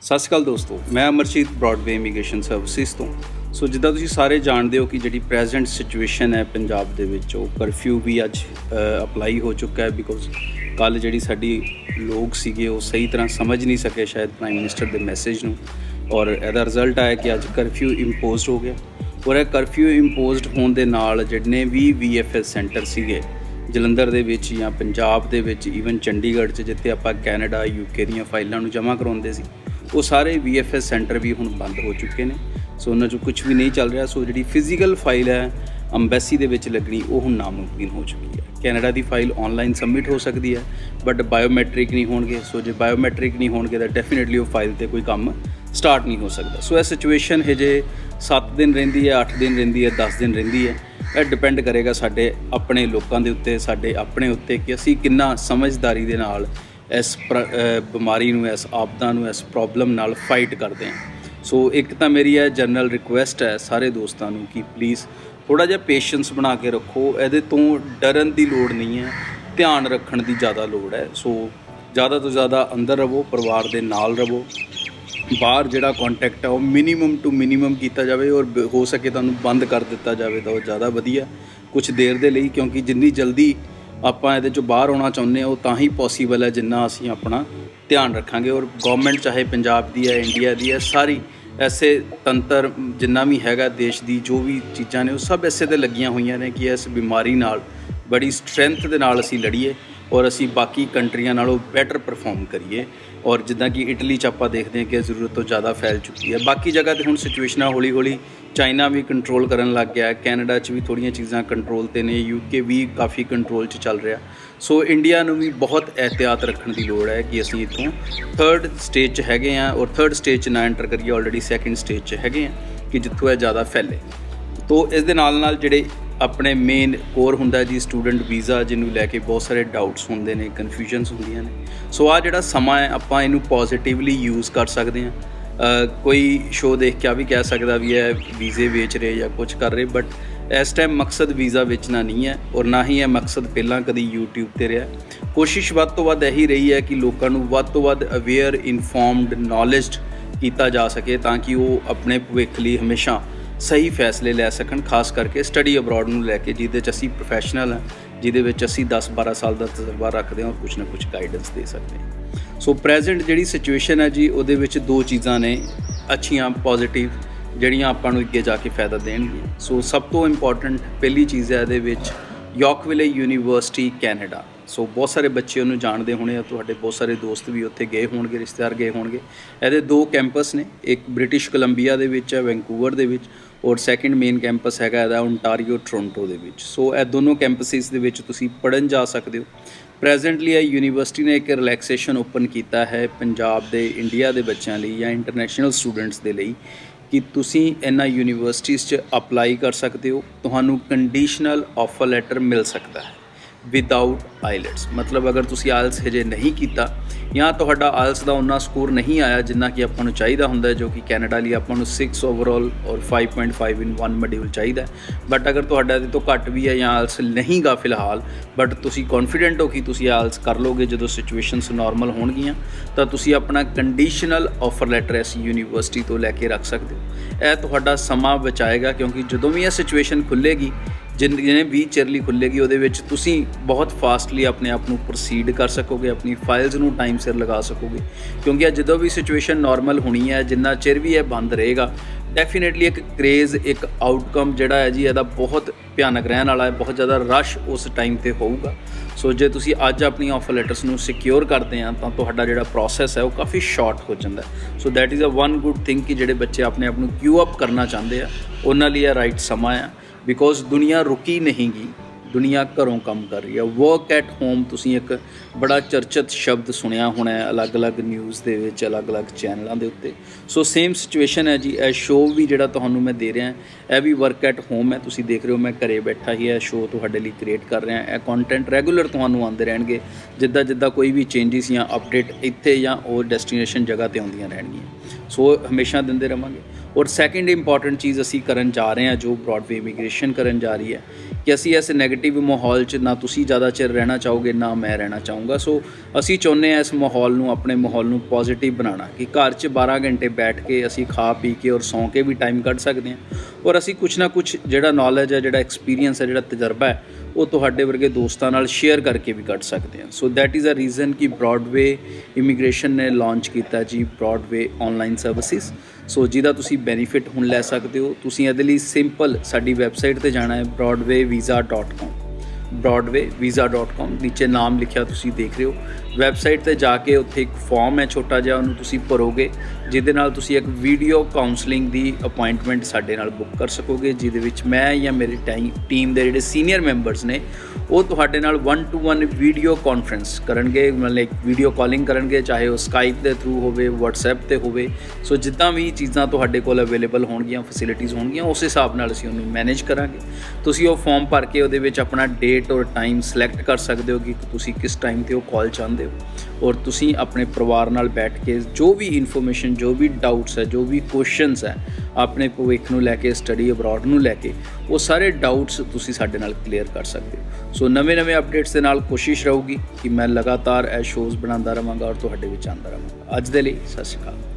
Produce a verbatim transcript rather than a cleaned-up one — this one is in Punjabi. ਸਤਿ ਸ਼੍ਰੀ ਅਕਾਲ ਦੋਸਤੋ, ਮੈਂ ਅਮਰਜੀਤ ਬ੍ਰੌਡਵੇ ਇਮੀਗ੍ਰੇਸ਼ਨ ਸਰਵਿਸਿਜ਼ ਤੋਂ। ਸੋ ਜਿੱਦਾਂ ਤੁਸੀਂ ਸਾਰੇ ਜਾਣਦੇ ਹੋ ਕਿ ਜਿਹੜੀ ਪ੍ਰੈਜ਼ੈਂਟ ਸਿਚੁਏਸ਼ਨ ਹੈ ਪੰਜਾਬ ਦੇ ਵਿੱਚ, ਉਹ ਕਰਫਿਊ ਵੀ ਅੱਜ ਅਪਲਾਈ ਹੋ ਚੁੱਕਾ ਹੈ। ਬਿਕੋਜ਼ ਕੱਲ੍ਹ ਜਿਹੜੀ ਸਾਡੀ ਲੋਕ ਸੀਗੇ ਉਹ ਸਹੀ ਤਰ੍ਹਾਂ ਸਮਝ ਨਹੀਂ ਸਕੇ ਸ਼ਾਇਦ ਪ੍ਰਾਈਮ ਮਿਨਿਸਟਰ ਦੇ ਮੈਸੇਜ ਨੂੰ, ਔਰ ਇਹਦਾ ਰਿਜ਼ਲਟ ਆਇਆ ਕਿ ਅੱਜ ਕਰਫਿਊ ਇੰਪੋਜ਼ਡ ਹੋ ਗਿਆ। ਔਰ ਇਹ ਕਰਫਿਊ ਇੰਪੋਜ਼ਡ ਹੋਣ ਦੇ ਨਾਲ ਜਿਹੜੇ ਵੀ ਵੀ ਐੱਫ ਐਸ ਸੈਂਟਰ ਸੀਗੇ ਜਲੰਧਰ ਦੇ ਵਿੱਚ ਜਾਂ ਪੰਜਾਬ ਦੇ ਵਿੱਚ, ਈਵਨ ਚੰਡੀਗੜ੍ਹ 'ਚ ਜਿੱਥੇ ਆਪਾਂ ਕੈਨੇਡਾ ਯੂਕੇ ਦੀਆਂ ਫਾਈਲਾਂ ਨੂੰ ਜਮ੍ਹਾਂ ਕਰਵਾਉਂਦੇ ਸੀ, ਉਹ ਸਾਰੇ ਵੀ ਐੱਫ ਐਸ ਸੈਂਟਰ ਵੀ ਹੁਣ ਬੰਦ ਹੋ ਚੁੱਕੇ ਨੇ। ਸੋ ਉਹਨਾਂ 'ਚੋਂ ਕੁਛ ਵੀ ਨਹੀਂ ਚੱਲ ਰਿਹਾ। ਸੋ ਜਿਹੜੀ ਫਿਜ਼ੀਕਲ ਫਾਈਲ ਹੈ ਅੰਬੈਸੀ ਦੇ ਵਿੱਚ ਲੱਗਣੀ, ਉਹ ਹੁਣ ਨਾਮੁਮਕਿਨ ਹੋ ਚੁੱਕੀ ਹੈ। ਕੈਨੇਡਾ ਦੀ ਫਾਈਲ ਔਨਲਾਈਨ ਸਬਮਿਟ ਹੋ ਸਕਦੀ ਹੈ, ਬਟ ਬਾਇਓਮੈਟ੍ਰਿਕ ਨਹੀਂ ਹੋਣਗੇ। ਸੋ ਜੇ ਬਾਇਓਮੈਟ੍ਰਿਕ ਨਹੀਂ ਹੋਣਗੇ ਤਾਂ ਡੈਫੀਨੇਟਲੀ ਉਹ ਫਾਈਲ 'ਤੇ ਕੋਈ ਕੰਮ ਸਟਾਰਟ ਨਹੀਂ ਹੋ ਸਕਦਾ। ਸੋ ਇਹ ਸਿਚੁਏਸ਼ਨ ਹਜੇ ਸੱਤ ਦਿਨ ਰਹਿੰਦੀ ਹੈ, ਅੱਠ ਦਿਨ ਰਹਿੰਦੀ ਹੈ, ਦਸ ਦਿਨ ਰਹਿੰਦੀ ਹੈ। ਇਹ ਡਿਪੈਂਡ ਕਰੇਗਾ ਸਾਡੇ ਆਪਣੇ ਲੋਕਾਂ ਦੇ ਉੱਤੇ, ਸਾਡੇ ਆਪਣੇ ਉੱਤੇ ਕਿ ਅਸੀਂ ਕਿੰਨਾ ਸਮਝਦਾਰੀ ਦੇ ਨਾਲ ਇਸ ਬਿਮਾਰੀ ਨੂੰ, ਇਸ ਆਪਦਾ ਨੂੰ, ਇਸ ਪ੍ਰੋਬਲਮ ਨਾਲ ਫਾਈਟ ਕਰਦੇ ਹਾਂ। ਸੋ ਇੱਕ ਤਾਂ ਮੇਰੀ ਇਹ ਜਨਰਲ ਰਿਕੁਐਸਟ ਹੈ ਸਾਰੇ ਦੋਸਤਾਂ ਨੂੰ ਕਿ ਪਲੀਜ਼ ਥੋੜ੍ਹਾ ਜਿਹਾ ਪੇਸ਼ੈਂਸ ਬਣਾ ਕੇ ਰੱਖੋ। ਇਹਦੇ ਤੋਂ ਡਰਨ ਦੀ ਲੋੜ ਨਹੀਂ ਹੈ, ਧਿਆਨ ਰੱਖਣ ਦੀ ਜ਼ਿਆਦਾ ਲੋੜ ਹੈ। ਸੋ ਜ਼ਿਆਦਾ ਤੋਂ ਜ਼ਿਆਦਾ ਅੰਦਰ ਰਹੋ, ਪਰਿਵਾਰ ਦੇ ਨਾਲ ਰਹੋ। ਬਾਹਰ ਜਿਹੜਾ ਕੰਟੈਕਟ ਹੈ ਉਹ ਮਿਨੀਮਮ ਟੂ ਮਿਨੀਮਮ ਕੀਤਾ ਜਾਵੇ, ਔਰ ਹੋ ਸਕੇ ਤੁਹਾਨੂੰ ਬੰਦ ਕਰ ਦਿੱਤਾ ਜਾਵੇ ਤਾਂ ਉਹ ਜ਼ਿਆਦਾ ਵਧੀਆ ਕੁਛ ਦੇਰ ਦੇ ਲਈ, ਕਿਉਂਕਿ ਜਿੰਨੀ ਜਲਦੀ ਆਪਾਂ ਇਹਦੇ 'ਚੋਂ ਬਾਹਰ ਆਉਣਾ ਚਾਹੁੰਦੇ ਹਾਂ ਉਹ ਤਾਂ ਹੀ ਪੋਸੀਬਲ ਹੈ ਜਿੰਨਾ ਅਸੀਂ ਆਪਣਾ ਧਿਆਨ ਰੱਖਾਂਗੇ। ਔਰ ਗੌਰਮੈਂਟ ਚਾਹੇ ਪੰਜਾਬ ਦੀ ਹੈ, ਇੰਡੀਆ ਦੀ ਹੈ, ਸਾਰੀ ਐਸੇ ਤੰਤਰ ਜਿੰਨਾ ਵੀ ਹੈਗਾ ਦੇਸ਼ ਦੀ ਜੋ ਵੀ ਚੀਜ਼ਾਂ ਨੇ ਉਹ ਸਭ ਐਸੇ 'ਤੇ ਲੱਗੀਆਂ ਹੋਈਆਂ ਨੇ ਕਿ ਇਸ ਬਿਮਾਰੀ ਨਾਲ ਬੜੀ ਸਟਰੈਂਥ ਦੇ ਨਾਲ ਅਸੀਂ ਲੜੀਏ ਔਰ ਅਸੀਂ ਬਾਕੀ ਕੰਟਰੀਆਂ ਨਾਲੋਂ ਬੈਟਰ ਪਰਫਾਰਮ ਕਰੀਏ। ਔਰ ਜਿੱਦਾਂ ਕਿ ਇਟਲੀ 'ਚ ਆਪਾਂ ਦੇਖਦੇ ਹਾਂ ਕਿ ਜ਼ਰੂਰਤ ਤੋਂ ਜ਼ਿਆਦਾ ਫੈਲ ਚੁੱਕੀ ਹੈ। ਬਾਕੀ ਜਗ੍ਹਾ 'ਤੇ ਹੁਣ ਸਿਚੁਏਸ਼ਨਾਂ ਹੌਲੀ ਹੌਲੀ ਚਾਈਨਾ ਵੀ ਕੰਟਰੋਲ ਕਰਨ ਲੱਗ ਗਿਆ, ਕੈਨੇਡਾ 'ਚ ਵੀ ਥੋੜ੍ਹੀਆਂ ਚੀਜ਼ਾਂ ਕੰਟਰੋਲ 'ਤੇ ਨੇ, ਯੂਕੇ ਵੀ ਕਾਫੀ ਕੰਟਰੋਲ 'ਚ ਚੱਲ ਰਿਹਾ। ਸੋ ਇੰਡੀਆ ਨੂੰ ਵੀ ਬਹੁਤ ਅਹਿਤਿਆਤ ਰੱਖਣ ਦੀ ਲੋੜ ਹੈ ਕਿ ਅਸੀਂ ਇੱਥੋਂ ਥਰਡ ਸਟੇਜ 'ਚ ਹੈਗੇ ਹਾਂ, ਔਰ ਥਰਡ ਸਟੇਜ 'ਚ ਨਾ ਐਂਟਰ ਕਰੀਏ, ਆਲਰੇਡੀ ਸੈਕਿੰਡ ਸਟੇਜ 'ਚ ਹੈਗੇ ਹਾਂ ਕਿ ਜਿੱਥੋਂ ਇਹ ਜ਼ਿਆਦਾ ਫੈਲੇ। ਤੋ ਇਸ ਦੇ ਨਾਲ ਨਾਲ ਜਿਹੜੇ ਆਪਣੇ ਮੇਨ ਕੋਰ ਹੁੰਦਾ ਜੀ ਸਟੂਡੈਂਟ ਵੀਜ਼ਾ, ਜਿਹਨੂੰ ਲੈ ਕੇ ਬਹੁਤ ਸਾਰੇ ਡਾਊਟਸ ਹੁੰਦੇ ਨੇ, ਕਨਫਿਊਜ਼ਨਸ ਹੁੰਦੀਆਂ ਨੇ। ਸੋ ਆਹ ਜਿਹੜਾ ਸਮਾਂ ਹੈ ਆਪਾਂ ਇਹਨੂੰ ਪੋਜ਼ੀਟਿਵਲੀ ਯੂਜ਼ ਕਰ ਸਕਦੇ ਹਾਂ। ਕੋਈ ਸ਼ੋਅ ਦੇਖ ਕੇ ਆ ਵੀ ਕਹਿ ਸਕਦਾ ਵੀ ਇਹ ਵੀਜ਼ੇ ਵੇਚ ਰਹੇ ਜਾਂ ਕੁਝ ਕਰ ਰਹੇ, ਬਟ ਇਸ ਟਾਈਮ ਮਕਸਦ ਵੀਜ਼ਾ ਵੇਚਣਾ ਨਹੀਂ ਹੈ, ਔਰ ਨਾ ਹੀ ਇਹ ਮਕਸਦ ਪਹਿਲਾਂ ਕਦੀ YouTube 'ਤੇ ਰਿਹਾ। ਕੋਸ਼ਿਸ਼ ਵੱਧ ਤੋਂ ਵੱਧ ਇਹੀ ਰਹੀ ਹੈ ਕਿ ਲੋਕਾਂ ਨੂੰ ਵੱਧ ਤੋਂ ਵੱਧ ਅਵੇਅਰ, ਇਨਫੋਰਮਡ, ਨੌਲੇਜਡ ਕੀਤਾ ਜਾ ਸਕੇ ਤਾਂ ਕਿ ਉਹ ਆਪਣੇ ਭਵਿੱਖ ਲਈ ਹਮੇਸ਼ਾ ਸਹੀ ਫੈਸਲੇ ਲੈ ਸਕਣ, ਖਾਸ ਕਰਕੇ ਸਟੱਡੀ ਅਬਰੋਡ ਨੂੰ ਲੈ ਕੇ, ਜਿਹਦੇ 'ਚ ਅਸੀਂ ਪ੍ਰੋਫੈਸ਼ਨਲ ਹਾਂ, ਜਿਹਦੇ ਵਿੱਚ ਅਸੀਂ ਦਸ ਬਾਰਾਂ ਸਾਲ ਦਾ ਤਜਰਬਾ ਰੱਖਦੇ ਹਾਂ ਔਰ ਕੁਛ ਨਾ ਕੁਛ ਗਾਈਡੈਂਸ ਦੇ ਸਕਦੇ ਹਾਂ। ਸੋ ਪ੍ਰੈਜ਼ੈਂਟ ਜਿਹੜੀ ਸਿਚੁਏਸ਼ਨ ਹੈ ਜੀ ਉਹਦੇ ਵਿੱਚ ਦੋ ਚੀਜ਼ਾਂ ਨੇ ਅੱਛੀਆਂ, ਪੋਜ਼ੀਟਿਵ, ਜਿਹੜੀਆਂ ਆਪਾਂ ਨੂੰ ਅੱਗੇ ਜਾ ਕੇ ਫਾਇਦਾ ਦੇਣਗੀਆਂ। ਸੋ ਸਭ ਤੋਂ ਇੰਪੋਰਟੈਂਟ ਪਹਿਲੀ ਚੀਜ਼ ਹੈ ਇਹਦੇ ਵਿੱਚ ਯਾਰਕਵਿਲੇ ਯੂਨੀਵਰਸਿਟੀ ਕੈਨੇਡਾ। ਸੋ ਬਹੁਤ ਸਾਰੇ ਬੱਚੇ ਉਹਨੂੰ ਜਾਣਦੇ ਹੋਣੇ ਆ, ਤੁਹਾਡੇ ਬਹੁਤ ਸਾਰੇ ਦੋਸਤ ਵੀ ਉੱਥੇ ਗਏ ਹੋਣਗੇ, ਰਿਸ਼ਤੇਦਾਰ ਗਏ ਹੋਣਗੇ। ਇਹਦੇ ਦੋ ਕੈਂਪਸ ਨੇ, ਇੱਕ ਬ੍ਰਿਟਿਸ਼ ਕੋਲੰਬੀਆ ਦੇ ਵਿੱਚ ਹੈ, ਵੈਂਕੂਵਰ ਦੇ ਵਿੱਚ, ਔਰ ਸੈਕਿੰਡ ਮੇਨ ਕੈਂਪਸ ਹੈਗਾ ਇਹਦਾ ਓਨਟਾਰੀਓ ਟੋਰਾਂਟੋ ਦੇ ਵਿੱਚ। ਸੋ ਇਹ ਦੋਨੋਂ ਕੈਂਪਸਿਸ ਦੇ ਵਿੱਚ ਤੁਸੀਂ ਪੜ੍ਹਨ ਜਾ ਸਕਦੇ ਹੋ। ਪ੍ਰੈਜ਼ੈਂਟਲੀ ਇਹ ਯੂਨੀਵਰਸਿਟੀ ਨੇ ਇੱਕ ਰਿਲੈਕਸੇਸ਼ਨ ਓਪਨ ਕੀਤਾ ਹੈ ਪੰਜਾਬ ਦੇ, ਇੰਡੀਆ ਦੇ ਬੱਚਿਆਂ ਲਈ ਜਾਂ ਇੰਟਰਨੈਸ਼ਨਲ ਸਟੂਡੈਂਟਸ ਦੇ ਲਈ ਕਿ ਤੁਸੀਂ ਇਹਨਾਂ ਯੂਨੀਵਰਸਿਟੀਜ਼ 'ਚ ਅਪਲਾਈ ਕਰ ਸਕਦੇ ਹੋ। ਤੁਹਾਨੂੰ ਕੰਡੀਸ਼ਨਲ ਆਫਰ ਲੈਟਰ ਮਿਲ ਸਕਦਾ ਹੈ ਵਿਦਆਊਟ ਆਈਲੈਟਸ। ਮਤਲਬ ਅਗਰ ਤੁਸੀਂ ਆਇਲਸ ਹਜੇ ਨਹੀਂ ਕੀਤਾ ਜਾਂ ਤੁਹਾਡਾ ਆਇਲਸ ਦਾ ਉਨਾ ਸਕੋਰ ਨਹੀਂ ਆਇਆ ਜਿੰਨਾ ਕਿ ਆਪਾਂ ਨੂੰ ਚਾਹੀਦਾ ਹੁੰਦਾ, ਜੋ ਕਿ ਕੈਨੇਡਾ ਲਈ ਆਪਾਂ ਨੂੰ six overall or five point five in one module ਚਾਹੀਦਾ। ਬਟ ਅਗਰ ਤੁਹਾਡਾ ਇਹਦੇ ਤੋਂ ਘੱਟ ਵੀ ਹੈ ਜਾਂ ਆਇਲਸ ਨਹੀਂ ਗਾ ਫਿਲਹਾਲ, ਬਟ ਤੁਸੀਂ ਕੌਨਫੀਡੈਂਟ ਹੋ ਕਿ ਤੁਸੀਂ ਆਇਲਸ ਕਰ ਲੋਗੇ ਜਦੋਂ ਸਿਚੁਏਸ਼ਨਸ ਨੋਰਮਲ ਹੋਣਗੀਆਂ, ਤਾਂ ਤੁਸੀਂ ਆਪਣਾ ਕੰਡੀਸ਼ਨਲ ਆਫਰ ਲੈਟਰ ਇਸ ਯੂਨੀਵਰਸਿਟੀ ਤੋਂ ਲੈ ਕੇ ਰੱਖ ਸਕਦੇ ਹੋ। ਇਹ ਤੁਹਾਡਾ ਸਮਾਂ ਬਚਾਏਗਾ, ਕਿਉਂਕਿ ਜਦੋਂ ਵੀ ਇਹ ਸਿਚੁਏਸ਼ਨ ਖੁੱਲ੍ਹੇਗੀ, ਜਿਹਨੇ ਵੀ ਚਿਰਲੀ ਖੁੱਲ੍ਹੇਗੀ, ਉਹਦੇ ਵਿੱਚ ਤੁਸੀਂ ਬਹੁਤ ਫਾਸਟਲੀ ਆਪਣੇ ਆਪ ਨੂੰ ਪ੍ਰੋਸੀਡ ਕਰ ਸਕੋਗੇ, ਆਪਣੀ ਫਾਈਲਸ ਨੂੰ ਟਾਈਮ ਸਿਰ ਲਗਾ ਸਕੋਗੇ। ਕਿਉਂਕਿ ਜਦੋਂ ਵੀ ਸਿਚੁਏਸ਼ਨ ਨੋਰਮਲ ਹੋਣੀ ਹੈ, ਜਿੰਨਾ ਚਿਰ ਵੀ ਇਹ ਬੰਦ ਰਹੇਗਾ, ਡੈਫੀਨੇਟਲੀ ਇੱਕ ਕਰੇਜ਼, ਇੱਕ ਆਊਟਕਮ ਜਿਹੜਾ ਹੈ ਜੀ ਇਹਦਾ ਬਹੁਤ ਭਿਆਨਕ ਰਹਿਣ ਵਾਲਾ ਹੈ। ਬਹੁਤ ਜ਼ਿਆਦਾ ਰਸ਼ ਉਸ ਟਾਈਮ 'ਤੇ ਹੋਊਗਾ। ਸੋ ਜੇ ਤੁਸੀਂ ਅੱਜ ਆਪਣੀ ਆਫਰ ਲੈਟਰਸ ਨੂੰ ਸਿਕਿਓਰ ਕਰਦੇ ਆ ਤਾਂ ਤੁਹਾਡਾ ਜਿਹੜਾ ਪ੍ਰੋਸੈਸ ਹੈ ਉਹ ਕਾਫੀ ਸ਼ਾਰਟ ਹੋ ਜਾਂਦਾ। So that is a one good thing ਕਿ ਜਿਹੜੇ ਬੱਚੇ ਆਪਣੇ ਆਪ ਨੂੰ ਕਿਊ ਅਪ ਕਰਨਾ ਚਾਹੁੰਦੇ ਆ ਉਹਨਾਂ ਲਈ ਇਹ ਰਾਈਟ ਸਮਾਂ ਆ। ਬਿਕੋਜ਼ ਦੁਨੀਆ ਰੁਕੀ ਨਹੀਂ ਗੀ, ਦੁਨੀਆ ਘਰੋਂ ਕੰਮ ਕਰ ਰਹੀ ਹੈ। ਵਰਕ ਐਟ ਹੋਮ, ਤੁਸੀਂ ਇੱਕ ਬੜਾ ਚਰਚਿਤ ਸ਼ਬਦ ਸੁਣਿਆ ਹੋਣਾ ਅਲੱਗ-ਅਲੱਗ ਨਿਊਜ਼ ਦੇ ਵਿੱਚ, ਅਲੱਗ-ਅਲੱਗ ਚੈਨਲਾਂ ਦੇ ਉੱਤੇ। ਸੋ ਸੇਮ ਸਿਚੁਏਸ਼ਨ ਹੈ ਜੀ। ਇਹ ਸ਼ੋਅ ਵੀ ਜਿਹੜਾ ਤੁਹਾਨੂੰ ਮੈਂ ਦੇ ਰਿਹਾ ਇਹ ਵੀ ਵਰਕ ਐਟ ਹੋਮ ਹੈ। ਤੁਸੀਂ ਦੇਖ ਰਹੇ ਹੋ ਮੈਂ ਘਰੇ ਬੈਠਾ ਹੀ ਇਹ ਸ਼ੋਅ ਤੁਹਾਡੇ ਲਈ ਕ੍ਰੀਏਟ ਕਰ ਰਿਹਾ। ਇਹ ਕੰਟੈਂਟ ਰੈਗੂਲਰ ਤੁਹਾਨੂੰ ਆਉਂਦੇ ਰਹਿਣਗੇ, ਜਿੱਦਾਂ ਜਿੱਦਾਂ ਕੋਈ ਵੀ ਚੇਂਜਿਸ ਜਾਂ ਅਪਡੇਟ ਇੱਥੇ ਜਾਂ ਹੋਰ ਡੈਸਟੀਨੇਸ਼ਨ ਜਗ੍ਹਾ 'ਤੇ ਆਉਂਦੀਆਂ ਰਹਿਣਗੀਆਂ। ਸੋ ਹਮੇਸ਼ਾ ਦਿੰਦੇ ਰਹਾਂਗੇ। और सैकेंड इंपॉर्टेंट चीज़ असी करन जा रहे हैं जो ब्रॉडवे इमीग्रेशन करन जा रही है कि असी ऐसे नैगेटिव माहौल च ना तुसी ज़्यादा चिर रहना चाहोगे ना मैं रहना चाहूँगा। सो असी चाहते हैं इस माहौल नू अपने माहौल नू पॉजिटिव बनाना कि घर च बारह घंटे बैठ के असी खा पी के और सौं के भी टाइम कट सकते हैं और असी कुछ ना कुछ जिहड़ा नॉलेज है जिहड़ा एक्सपीरियंस है जिहड़ा तजर्बा है वो तुहाडे वर्गे दोस्तां नाल शेयर करके भी कट सकते हैं। So that is a reason कि ब्रॉडवे इमीग्रेशन ने लॉन्च किया जी ब्रॉडवे ऑनलाइन सर्विसिज। सो जिहदा तुसी बेनीफिट हुण लै सकते हो। तुसी इहदे लई सिंपल साडी वैबसाइट ते जाना है Broadway visa dot com Broadway visa dot com नीचे नाम लिखिया तुसी देख रहे हो। वैबसाइट ते जाके उत्थे एक फॉर्म है छोटा जिहा उहनूं तुसी भरोगे जिहदे नाल तुसी एक वीडियो काउंसलिंग दी अपॉइंटमेंट साडे नाल बुक कर सकोगे जिहदे विच मैं या मेरी टीम दे जिहड़े सीनियर मैंबर्स ने वो तुहाडे नाल one to one video conference करनगे, मतलब वीडियो कॉलिंग करनगे चाहे वो स्काइप के थ्रू होवे व्हाट्सएप ते होवे। सो जिद्दां भी चीज़ां तुहाडे कोल अवेलेबल होणगियां फैसिलिटीज़ होणगियां उस हिसाब नाल असीं उहनूं मैनेज करांगे। तुसीं वो फॉर्म भर के उहदे विच अपना डेट और टाइम सिलेक्ट कर सकदे हो कि तुसीं किस टाइम ते वो कॉल चाहुंदे हो और तुसीं अपने परिवार नाल बैठ के जो भी इन्फॉर्मेशन जो भी डाउट्स है जो भी क्वेश्चनस है अपने भविख नूं लैके स्टडी अब्रॉड नूं लैके वो सारे डाउट्स तुसीं साडे नाल क्लीयर कर सकदे हो। सो नवे नवे अपडेट्स के नाल कोशिश रहूगी कि मैं लगातार ए शोज़ बनाता रहांगा और तुहाडे विच आंदा रहांगा। अज दे लई सत श्री अकाल।